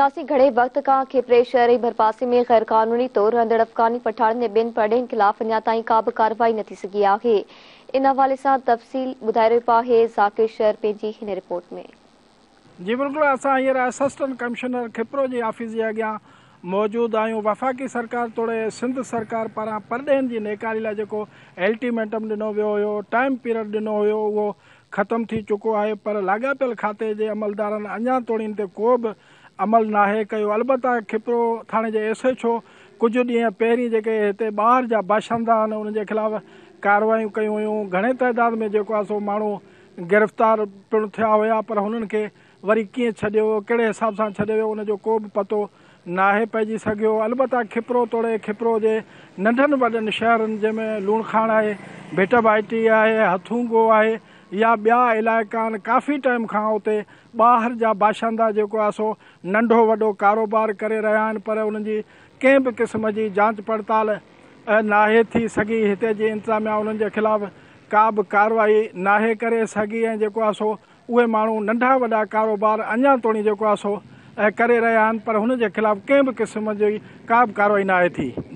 इतनासी घड़े वक्त का खिपरे शहरी भरपासे में गैर कानूनी तौर अंदर अफगानी पठान ने बिन पढ़े खिलाफ अञा ताईं का भी कार्रवाई न थी सघी आहे। इन हवाले से तफसील बुधाए रहियो आहे ज़ाकिर शेर पंहिंजी हिन रिपोर्ट में। जी बिल्कुलु, असां हींअर असिस्टेंट कमिश्नर खिपरो जी ऑफिस जे अॻियां मौजूद आहियूं। वफ़ाक़ी सरकार तोड़े सिंध सरकार पारां परॾेहनि जी नेकारी लाइ जेको अल्टीमेटम ॾिनो वियो हुयो, टाइम पीरियड ॾिनो हुयो, उहो ख़त्म थी चुको आहे, पर लाॻापियल खाते जे अमलदारनि अञा तोड़ीनि ते को बि अमल नाहे कयो। अलबत्ता खिपरो थाणे जे SHO कुझु ॾींहं पहिरीं जेके हिते ॿाहिरि जा बाशिंदा आहिनि उन्हनि जे ख़िलाफ़ु कार्रवायूं कयूं हुयूं। घणे तइदाद में जेको आहे सो माण्हू गिरफ़्तार पिणु थिया हुया, पर हुननि खे वरी कीअं छॾियो वियो, कहिड़े हिसाब सां छॾियो वियो, उनजो को बि पतो नाहे पइजी सघियो। अलबत्ता खिपरो तोड़े खिपरो जे नंढनि वॾनि शहरनि जंहिंमें लूणखाण आहे, भेट भाइटी आहे, हथुंगो आहे या ॿिया इलाइक़ा आहिनि, काफ़ी टाइम खां उते ॿाहिरि जा बाशिंदा जेको आहे सो नंढो वॾो कारोबार करे रहिया आहिनि, पर उन्हनि जी कंहिं बि क़िस्म जी जांच पड़ताल नाहे थी सघी। हिते जी इंतिज़ामिया उन्हनि जे ख़िलाफ़ु का बि कार्रवाई नाहे करे सघी ऐं जेको आहे सो उहे माण्हू नंढा वॾा कारोबार अञा ताईं जेको आहे सो करे रहिया आहिनि, पर हुन जे ख़िलाफ़ु कंहिं बि क़िस्म जी का बि कार्रवाई नाहे थी।